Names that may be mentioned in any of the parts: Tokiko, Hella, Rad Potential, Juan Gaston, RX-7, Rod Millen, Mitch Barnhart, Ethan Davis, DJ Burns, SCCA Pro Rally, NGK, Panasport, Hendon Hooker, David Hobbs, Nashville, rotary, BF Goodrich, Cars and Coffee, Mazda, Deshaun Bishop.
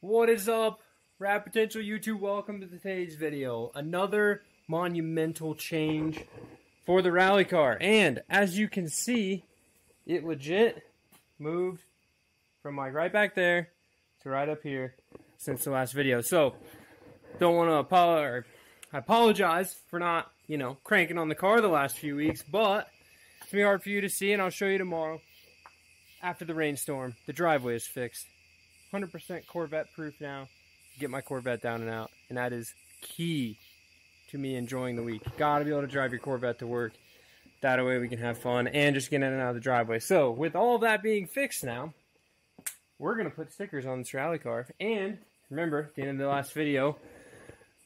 What is up, Rad Potential YouTube? Welcome to today's video. Another monumental change for the rally car, and as you can see, it legit moved from like right back there to right up here since the last video. So don't want to apologize for not, you know, cranking on the car the last few weeks, but it's gonna be hard for you to see, and I'll show you tomorrow after the rainstorm. The driveway is fixed, 100% Corvette proof now. Get my Corvette down and out, and that is key to me enjoying the week. Gotta be able to drive your Corvette to work. That way we can have fun and just get in and out of the driveway. So with all that being fixed now, we're gonna put stickers on this rally car. And remember, at the end of the last video,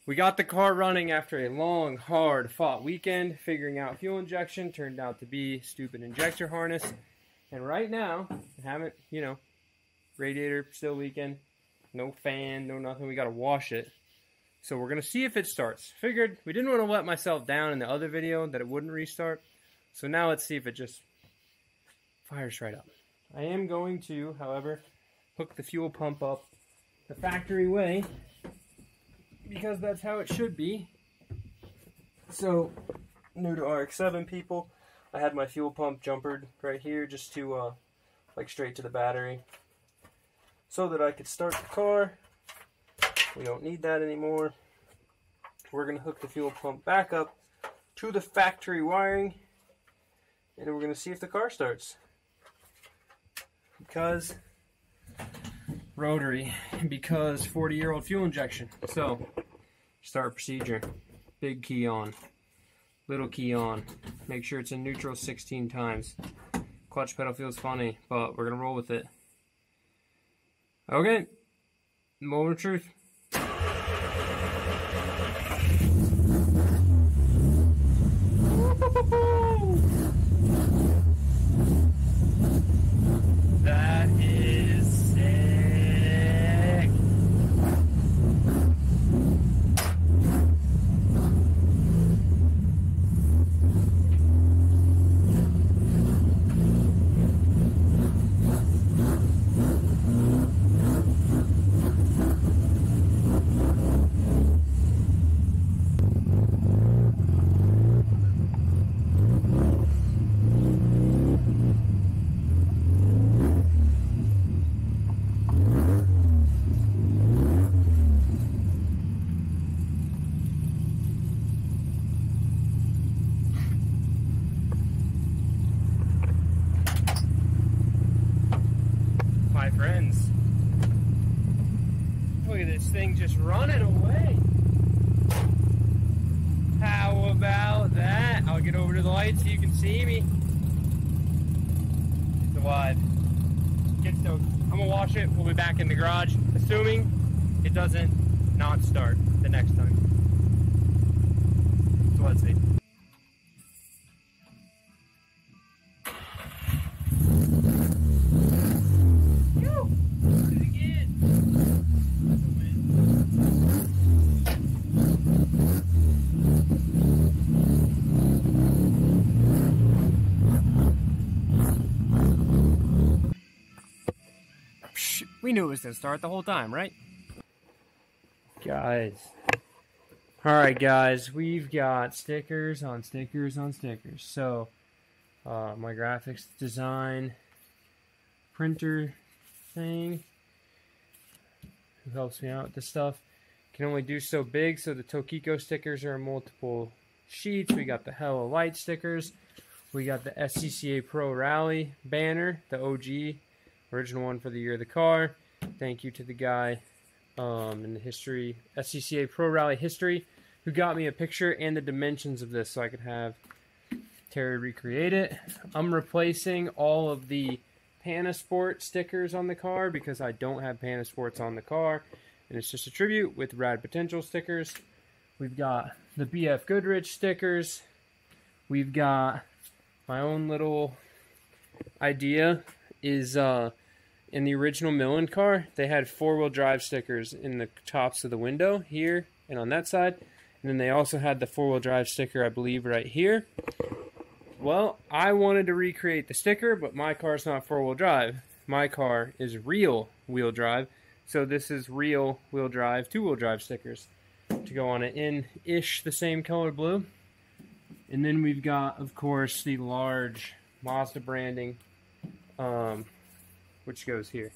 we got the car running after a long, hard-fought weekend, figuring out fuel injection. Turned out to be stupid injector harness. And right now, I haven't, you know, radiator still leaking, no fan, no nothing. We got to wash it. So we're going to see if it starts. Figured we didn't want to let myself down in the other video that it wouldn't restart. So now let's see if it just fires right up. I am going to, however, hook the fuel pump up the factory way, because that's how it should be. So, new to RX-7 people, I had my fuel pump jumpered right here just to, like, straight to the battery, so that I could start the car. We don't need that anymore. We're going to hook the fuel pump back up to the factory wiring, and we're going to see if the car starts. Because rotary, because 40-year-old fuel injection. So, start procedure. Big key on, little key on. Make sure it's in neutral 16 times. Clutch pedal feels funny, but we're gonna roll with it. Okay, moment of truth. Running away. How about that? I'll get over to the light so you can see me. It's alive. Get stoked. I'm gonna wash it. We'll be back in the garage, assuming it doesn't not start the next time. So let's see. We knew it was going to start the whole time, right? Guys. Alright, guys. We've got stickers on stickers on stickers. So, my graphics design printer thing, who helps me out with this stuff, can only do so big. So the Tokiko stickers are in multiple sheets. We got the Hella light stickers. We got the SCCA Pro Rally banner, the OG original one for the year of the car. Thank you to the guy in the history, SCCA Pro Rally history, who got me a picture and the dimensions of this so I could have Terry recreate it. I'm replacing all of the Panasport stickers on the car because I don't have Panasports on the car, and it's just a tribute with Rad Potential stickers. We've got the BF Goodrich stickers. We've got my own little idea is in the original Millen car, they had four-wheel drive stickers in the tops of the window here and on that side. And then they also had the four-wheel drive sticker, I believe, right here. Well, I wanted to recreate the sticker, but my car's not four-wheel drive. My car is real wheel drive, so this is real wheel drive, two-wheel drive stickers to go on it in-ish the same color blue. And then we've got, of course, the large Mazda branding, which goes here.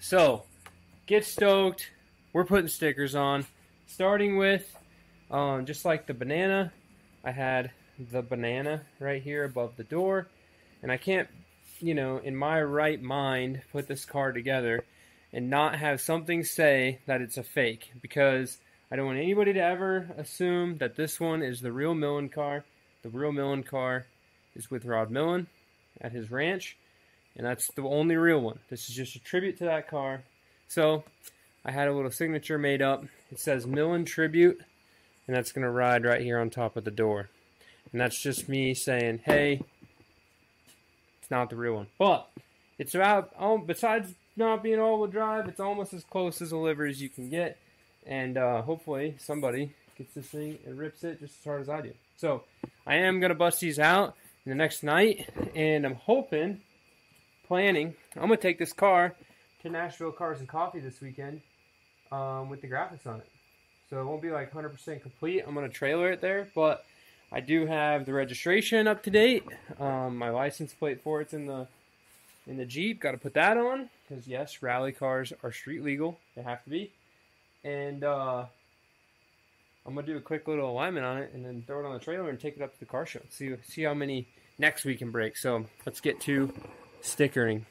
So, get stoked. We're putting stickers on, starting with, just like the banana, I had the banana right here above the door, and I can't, you know, in my right mind, put this car together and not have something say that it's a fake, because I don't want anybody to ever assume that this one is the real Millen car. The real Millen car is with Rod Millen at his ranch, and that's the only real one. This is just a tribute to that car. So I had a little signature made up. It says Millen Tribute, and that's going to ride right here on top of the door. And that's just me saying, hey, it's not the real one. But it's about, besides not being all-wheel drive, it's almost as close as a liver as you can get. And hopefully somebody gets this thing and rips it just as hard as I do. So I am going to bust these out in the next night. And I'm hoping, planning, I'm going to take this car to Nashville Cars and Coffee this weekend with the graphics on it. So it won't be like 100% complete. I'm going to trailer it there. But I do have the registration up to date. My license plate for it's in the Jeep. Got to put that on. Because, yes, rally cars are street legal. They have to be. And I'm going to do a quick little alignment on it and then throw it on the trailer and take it up to the car show. See how many next we can break. So let's get to stickering.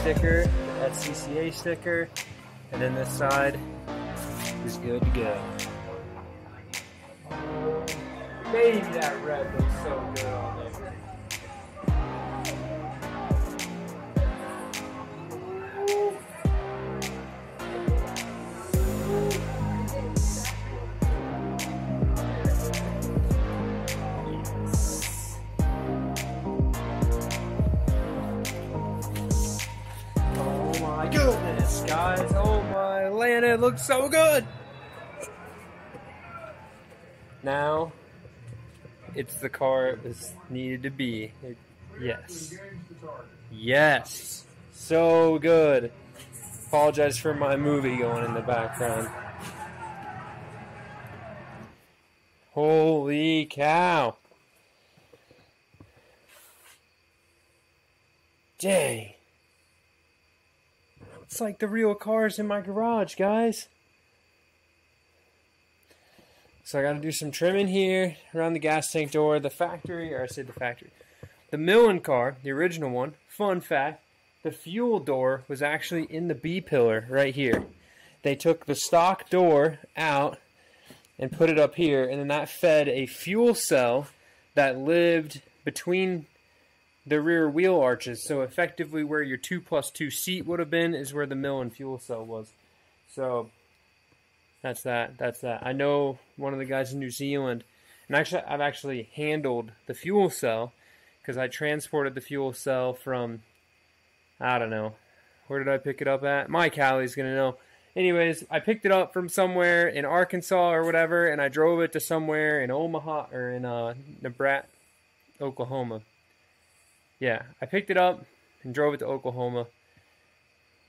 Sticker, the SCCA sticker, and then this side is good to go. Baby, that red looks so good on guys. Oh my land, it looks so good. Now it's the car it was needed to be. Yes. Yes. So good. Apologize for my movie going in the background. Holy cow. Dang. It's like the real cars in my garage, guys. So I got to do some trimming here around the gas tank door. The factory, or I said the factory. The Millen car, the original one, fun fact, the fuel door was actually in the B pillar right here. They took the stock door out and put it up here, and then that fed a fuel cell that lived between the rear wheel arches, so effectively where your 2+2 seat would have been is where the Millen fuel cell was. So that's that. That's that. I know one of the guys in New Zealand, and actually I've actually handled the fuel cell because I transported the fuel cell from, I don't know, where did I pick it up at? My Callie's gonna know. Anyways, I picked it up from somewhere in Arkansas or whatever, and I drove it to somewhere in Omaha or in Oklahoma. Yeah, I picked it up and drove it to Oklahoma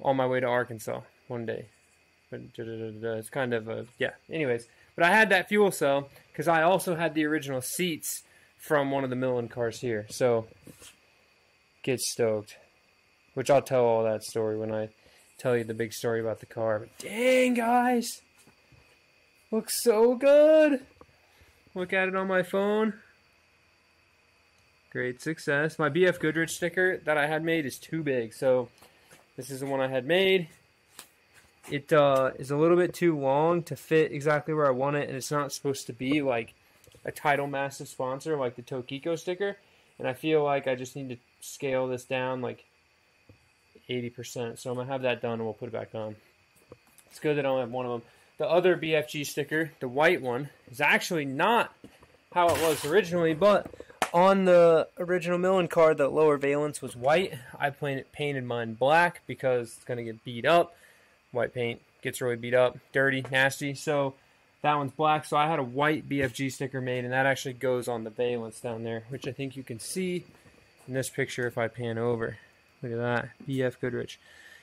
on my way to Arkansas one day. It's kind of a, yeah. Anyways, but I had that fuel cell because I also had the original seats from one of the Millen cars here. So get stoked, which I'll tell all that story when I tell you the big story about the car. But dang, guys, looks so good. Look at it on my phone. Great success. My BF Goodrich sticker that I had made is too big, so this is the one I had made. It is a little bit too long to fit exactly where I want it, and it's not supposed to be like a title massive sponsor like the Tokiko sticker, and I feel like I just need to scale this down like 80%, so I'm going to have that done and we'll put it back on. It's good that I only have one of them. The other BFG sticker, the white one, is actually not how it was originally, but on the original Millen car, the lower valence was white. I painted mine black because it's going to get beat up. White paint gets really beat up, dirty, nasty. So that one's black. So I had a white BFG sticker made, and that actually goes on the valence down there, which I think you can see in this picture if I pan over. Look at that, BF Goodrich.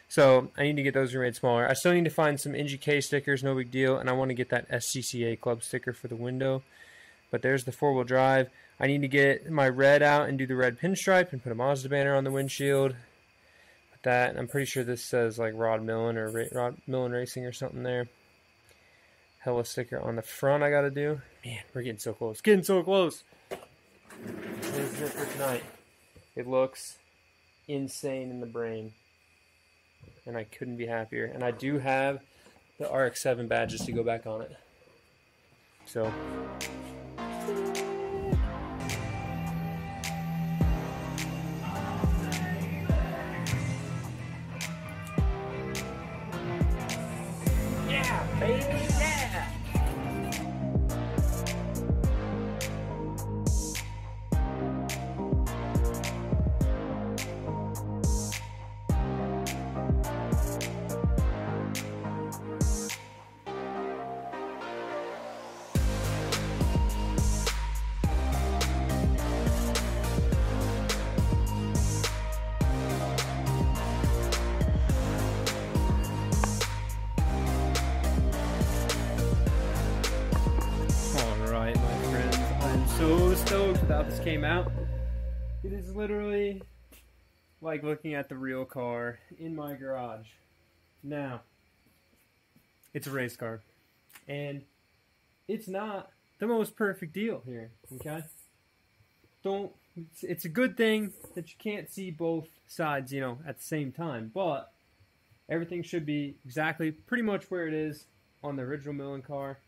So I need to get those made smaller. I still need to find some NGK stickers, no big deal, and I want to get that SCCA Club sticker for the window. But there's the four-wheel drive. I need to get my red out and do the red pinstripe and put a Mazda banner on the windshield. Put that, and I'm pretty sure this says like Rod Millen or Rod Millen Racing or something there. Hella sticker on the front I gotta do. Man, we're getting so close. Getting so close. This is it for tonight. It looks insane in the brain. And I couldn't be happier. And I do have the RX-7 badges to go back on it. So... This came out. It is literally like looking at the real car in my garage. Now, it's a race car, and it's not the most perfect deal here. Okay, don't. It's a good thing that you can't see both sides, you know, at the same time. But everything should be exactly, pretty much where it is on the original Millen car.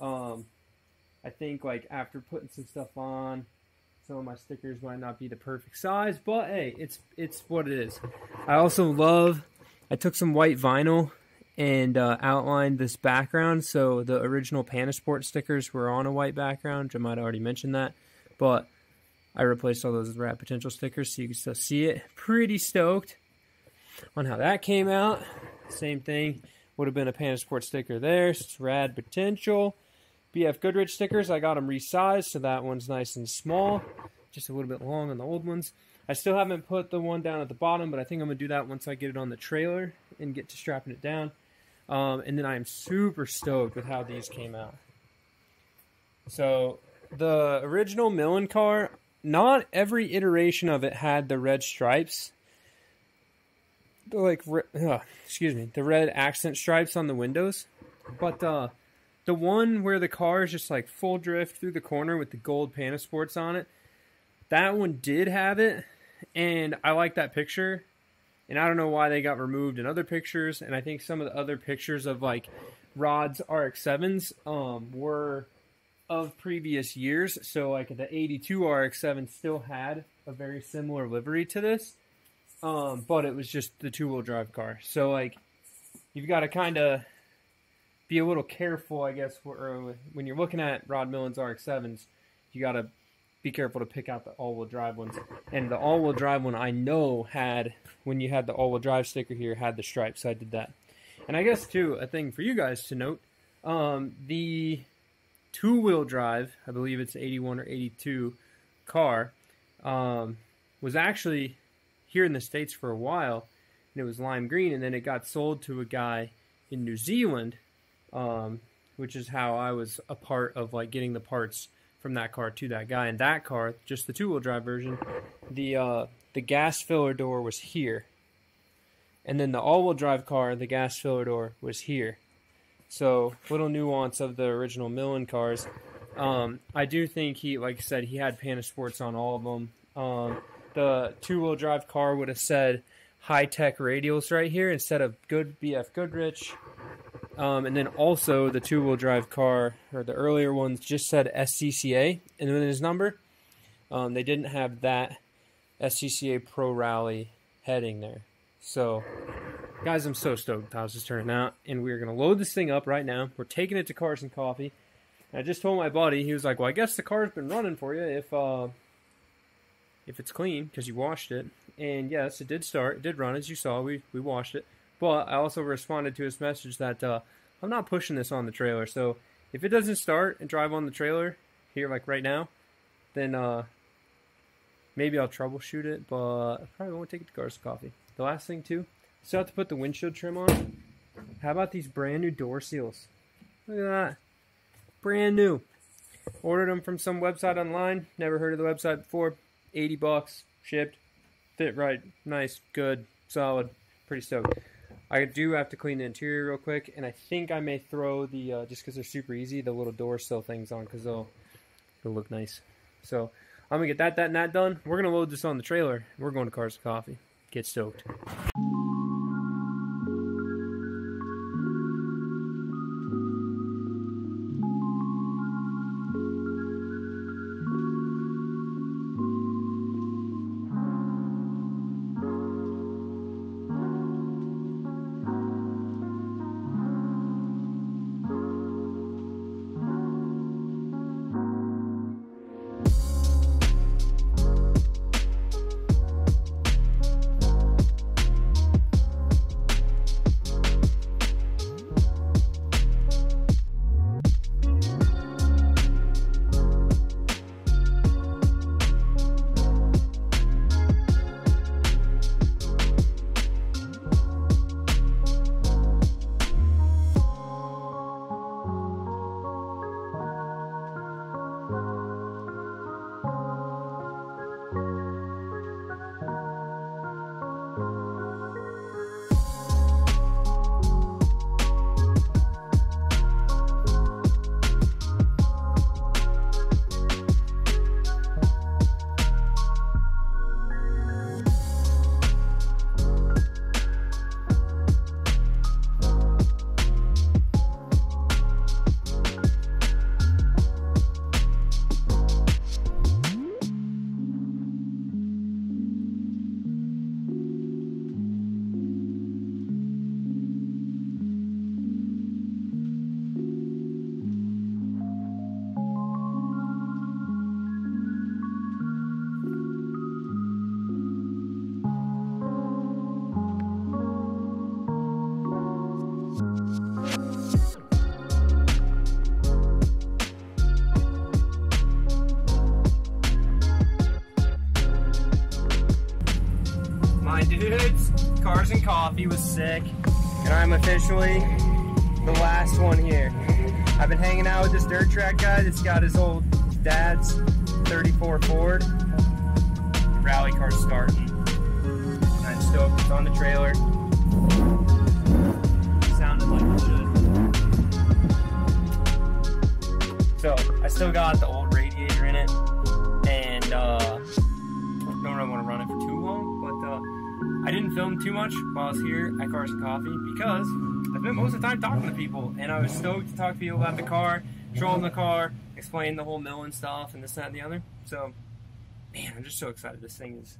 I think like after putting some stuff on, some of my stickers might not be the perfect size, but hey, it's what it is. I also love, I took some white vinyl and outlined this background. So the original Panasport stickers were on a white background. I might have already mentioned that, but I replaced all those with Rad Potential stickers so you can still see it. Pretty stoked on how that came out. Same thing, would have been a Panasport sticker there. So it's Rad Potential. BF Goodrich stickers, I got them resized, so that one's nice and small. Just a little bit long on the old ones. I still haven't put the one down at the bottom, but I think I'm going to do that once I get it on the trailer and get to strapping it down. And then I am super stoked with how these came out. So, the original Millen car, not every iteration of it had the red stripes. They're like, excuse me, the red accent stripes on the windows. But, the one where the car is just like full drift through the corner with the gold Panasports on it, that one did have it, and I like that picture, and I don't know why they got removed in other pictures, and I think some of the other pictures of like Rod's RX-7s were of previous years, so like the 82 RX-7 still had a very similar livery to this, but it was just the two-wheel drive car, so like you've got to kind of be a little careful, I guess, when you're looking at Rod Millen's RX-7s. You got to be careful to pick out the all-wheel drive ones. And the all-wheel drive one I know had, when you had the all-wheel drive sticker here, had the stripes, so I did that. And I guess, too, a thing for you guys to note, the two-wheel drive, I believe it's 81 or 82 car, was actually here in the States for a while, and it was lime green, and then it got sold to a guy in New Zealand, which is how I was a part of like getting the parts from that car to that guy. And that car, just the two-wheel drive version, the gas filler door was here. And then the all-wheel drive car, the gas filler door was here. So, little nuance of the original Millen cars. I do think he, like I said, he had Panasports on all of them. The two-wheel drive car would have said high-tech radials right here instead of good BF Goodrich. And then also the two-wheel drive car, or the earlier ones, just said SCCA and then his number. They didn't have that SCCA Pro Rally heading there. So, guys, I'm so stoked how this is turning out, and we're going to load this thing up right now. We're taking it to Cars and Coffee. And I just told my buddy, he was like, well, I guess the car's been running for you if it's clean, because you washed it. And yes, it did start, it did run, as you saw, we washed it. But I also responded to his message that I'm not pushing this on the trailer, so if it doesn't start and drive on the trailer here, like right now, then maybe I'll troubleshoot it, but I probably won't take it to Cars and Coffee. The last thing, too, still have to put the windshield trim on. How about these brand new door seals? Look at that. Brand new. Ordered them from some website online. Never heard of the website before. 80 bucks. Shipped. Fit right. Nice. Good. Solid. Pretty stoked. I do have to clean the interior real quick, and I think I may throw the, just because they're super easy, the little door sill things on, because they'll look nice. So I'm going to get that, and that done. We're going to load this on the trailer. We're going to Cars and Coffee. Get stoked. Cars and Coffee was sick, and I'm officially the last one here. I've been hanging out with this dirt track guy that's got his old dad's 34 Ford. Rally car starting. I'm stoked, it's on the trailer. Sounded like it should. So, I still got the old radiator in it, and don't really want to run it for too long, but I didn't film too much while I was here at Cars and Coffee because I spent most of the time talking to people, and I was stoked to talk to people about the car, show them the car, explain the whole Millen stuff, and this, that, and the other. So, man, I'm just so excited. This thing is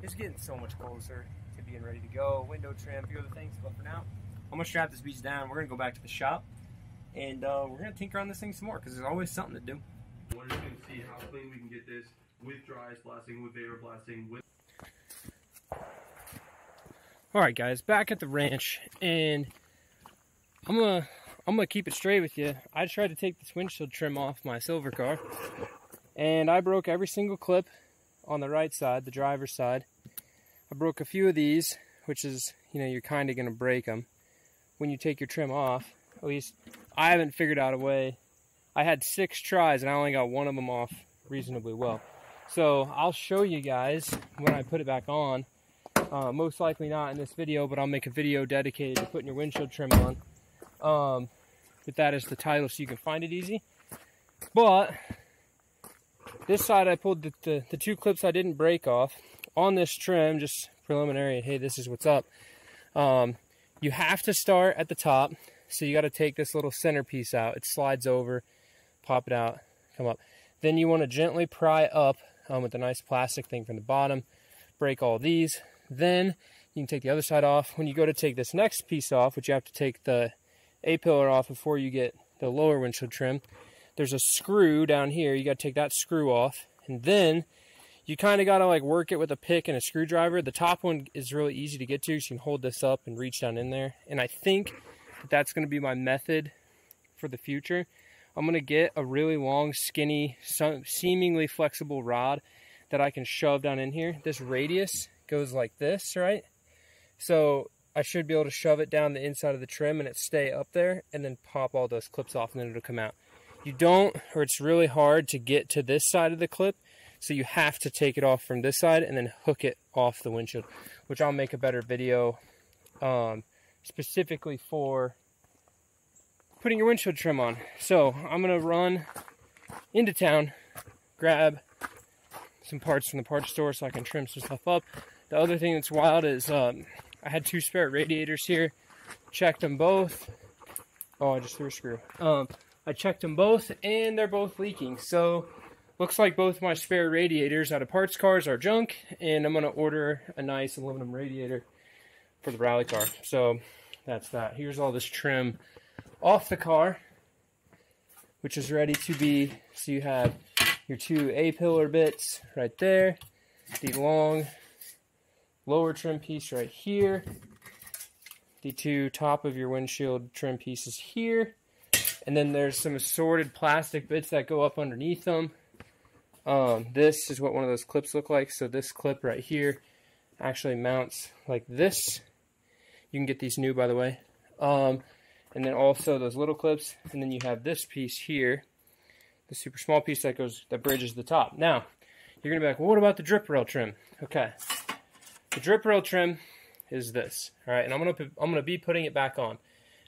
just getting so much closer to being ready to go. Window trim, a few other things, but for now, I'm gonna strap this beast down. We're gonna go back to the shop, and we're gonna tinker on this thing some more because there's always something to do. We're just gonna see how clean we can get this with dry blasting, with air blasting, with. Alright guys, back at the ranch, and I'm gonna keep it straight with you. I tried to take this windshield trim off my silver car, and I broke every single clip on the right side, the driver's side. I broke a few of these, which is, you know, you're kind of gonna break them. when you take your trim off. At least I haven't figured out a way. I had 6 tries and I only got one of them off reasonably well. So I'll show you guys when I put it back on. Most likely not in this video, but I'll make a video dedicated to putting your windshield trim on. But that is the title, so you can find it easy. But this side I pulled the 2 clips I didn't break off. On this trim, just preliminary, hey, this is what's up. You have to start at the top, so you got to take this little centerpiece out. It slides over, pop it out, come up. Then you want to gently pry up with a nice plastic thing from the bottom. Break all these. Then you can take the other side off. When you go to take this next piece off, which you have to take the A-pillar off before you get the lower windshield trim, there's a screw down here. You got to take that screw off. And then you kind of got to like work it with a pick and a screwdriver. The top one is really easy to get to, so you can hold this up and reach down in there. And I think that's going to be my method for the future. I'm going to get a really long, skinny, seemingly flexible rod that I can shove down in here. This radius goes like this, right? So I should be able to shove it down the inside of the trim and it stay up there, and then pop all those clips off and then it'll come out. You don't, or it's really hard to get to this side of the clip, so you have to take it off from this side and then hook it off the windshield, which I'll make a better video specifically for putting your windshield trim on. So I'm gonna run into town, grab some parts from the parts store so I can trim some stuff up. The other thing that's wild is I had 2 spare radiators here. Checked them both. Oh, I just threw a screw. I checked them both and they're both leaking. So looks like both my spare radiators out of parts cars are junk, and I'm gonna order a nice aluminum radiator for the rally car. So that's that. Here's all this trim off the car, which is ready to be, so you have your 2 A-pillar bits right there, the long lower trim piece right here, the 2 top of your windshield trim pieces here, and then there's some assorted plastic bits that go up underneath them. This is what one of those clips look like. So this clip right here actually mounts like this. You can get these new, by the way. And then also those little clips, and then you have this piece here, the super small piece that goes, that bridges the top. Now, you're gonna be like, well, what about the drip rail trim? Okay, the drip rail trim is this, all right? And I'm gonna be putting it back on.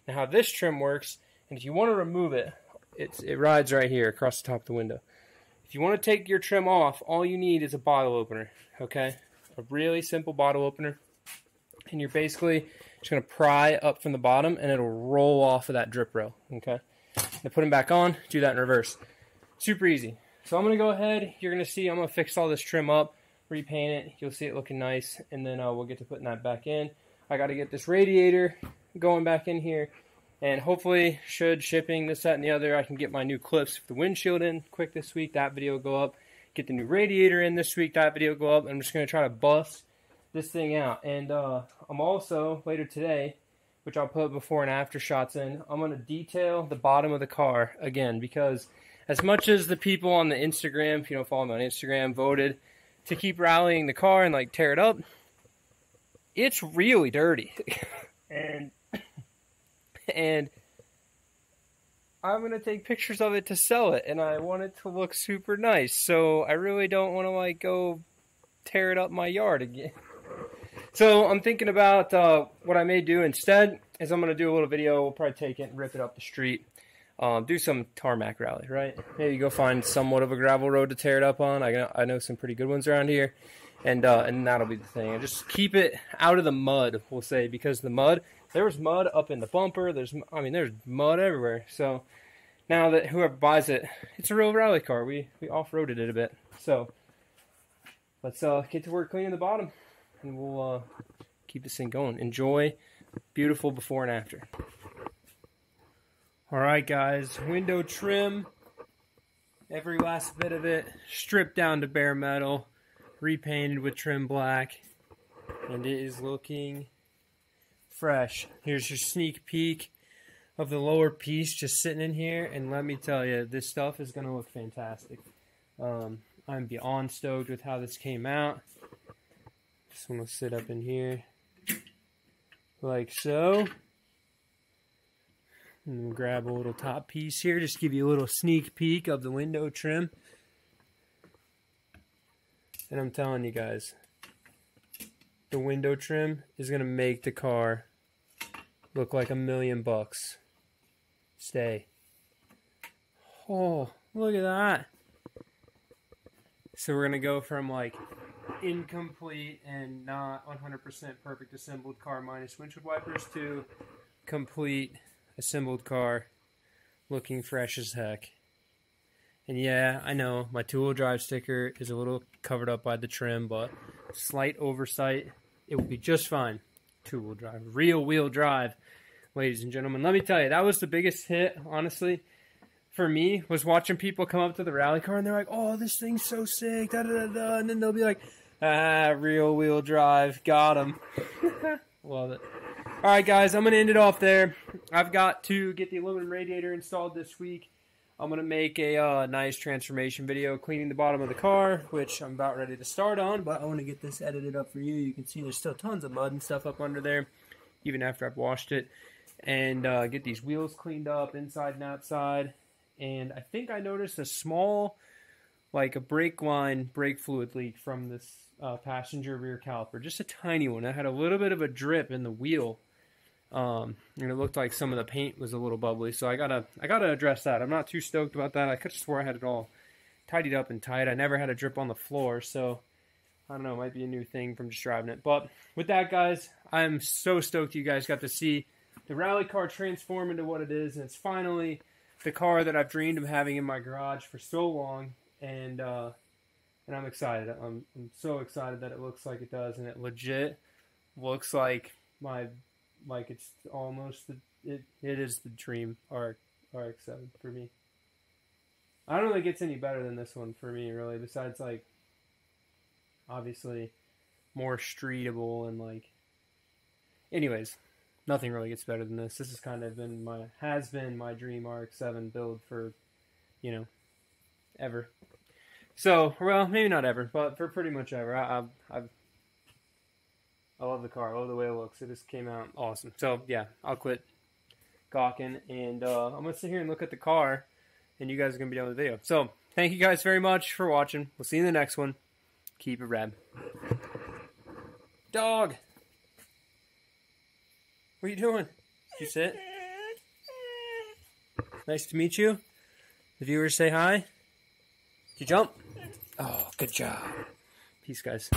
Now, how this trim works, and if you want to remove it, it rides right here across the top of the window. If you want to take your trim off, all you need is a bottle opener, okay? A really simple bottle opener, and you're basically just gonna pry up from the bottom, and it'll roll off of that drip rail, okay? Now, put them back on. Do that in reverse. Super easy. So I'm going to go ahead, you're going to see, I'm going to fix all this trim up, repaint it, you'll see it looking nice, and then we'll get to putting that back in. I got to get this radiator going back in here, and hopefully, should shipping, this, that, and the other, I can get my new clips for the windshield in quick this week, that video will go up, get the new radiator in this week, that video will go up. I'm just going to try to bust this thing out, and I'm also, later today, which I'll put before and after shots in, I'm going to detail the bottom of the car again, because as much as the people on the Instagram, if you don't follow me on Instagram, voted to keep rallying the car and like tear it up, it's really dirty. and I'm gonna take pictures of it to sell it, and I want it to look super nice. So I really don't want to like go tear it up my yard again. So I'm thinking about what I may do instead is I'm gonna do a little video. We'll probably take it and rip it up the street. Do some tarmac rally, right? Maybe go find somewhat of a gravel road to tear it up on. I know some pretty good ones around here, and that'll be the thing. And just keep it out of the mud, we'll say, because the mud, there was mud up in the bumper. There's mud everywhere. So now that whoever buys it, it's a real rally car. We off-roaded it a bit. So let's get to work cleaning the bottom, and we'll keep this thing going. Enjoy beautiful before and after. Alright guys, window trim, every last bit of it, stripped down to bare metal, repainted with trim black, and it is looking fresh. Here's your sneak peek of the lower piece just sitting in here, and let me tell you, this stuff is going to look fantastic. I'm beyond stoked with how this came out. Just want to sit up in here, like so. and grab a little top piece here, just to give you a little sneak peek of the window trim. And I'm telling you guys, the window trim is gonna make the car look like $1,000,000. Stay. Oh, look at that. So we're gonna go from like incomplete and not 100% perfect assembled car minus windshield wipers to complete assembled car looking fresh as heck. And yeah, I know my two-wheel drive sticker is a little covered up by the trim, but slight oversight, it will be just fine. Two-wheel drive, real wheel drive, ladies and gentlemen. Let me tell you, that was the biggest hit, honestly, for me, was watching people come up to the rally car and they're like, oh, this thing's so sick, da da da da, and then they'll be like, ah, real wheel drive, got him. Love it. All right, guys, I'm going to end it off there. I've got to get the aluminum radiator installed this week. I'm going to make a nice transformation video cleaning the bottom of the car, which I'm about ready to start on, but I want to get this edited up for you. You can see there's still tons of mud and stuff up under there, even after I've washed it, and get these wheels cleaned up inside and outside. And I think I noticed a small, like a brake line, brake fluid leak from this passenger rear caliper. Just a tiny one. I had a little bit of a drip in the wheel, and it looked like some of the paint was a little bubbly. So I gotta address that. I'm not too stoked about that. I could have swore I had it all tidied up and tight. I never had a drip on the floor. So I don't know. It might be a new thing from just driving it. But with that, guys, I'm so stoked you guys got to see the rally car transform into what it is, and it's finally the car that I've dreamed of having in my garage for so long, and I'm excited. I'm so excited that it looks like it does, and it legit looks like my, like it's almost the, it is the dream RX-7 for me. I don't think it gets any better than this one for me, really. Besides, like, obviously more streetable and like. Anyways. Nothing really gets better than this. This has kind of been my, has been my dream RX-7 build for, you know, ever. So, well, maybe not ever, but for pretty much ever. I love the car. I love the way it looks. It just came out awesome. So, yeah, I'll quit gawking, and I'm going to sit here and look at the car, and you guys are going to be done with the video. So, thank you guys very much for watching. We'll see you in the next one. Keep it rad. Dog! What are you doing? Did you sit? Nice to meet you. The viewers say hi. Did you jump? Oh, good job. Peace, guys.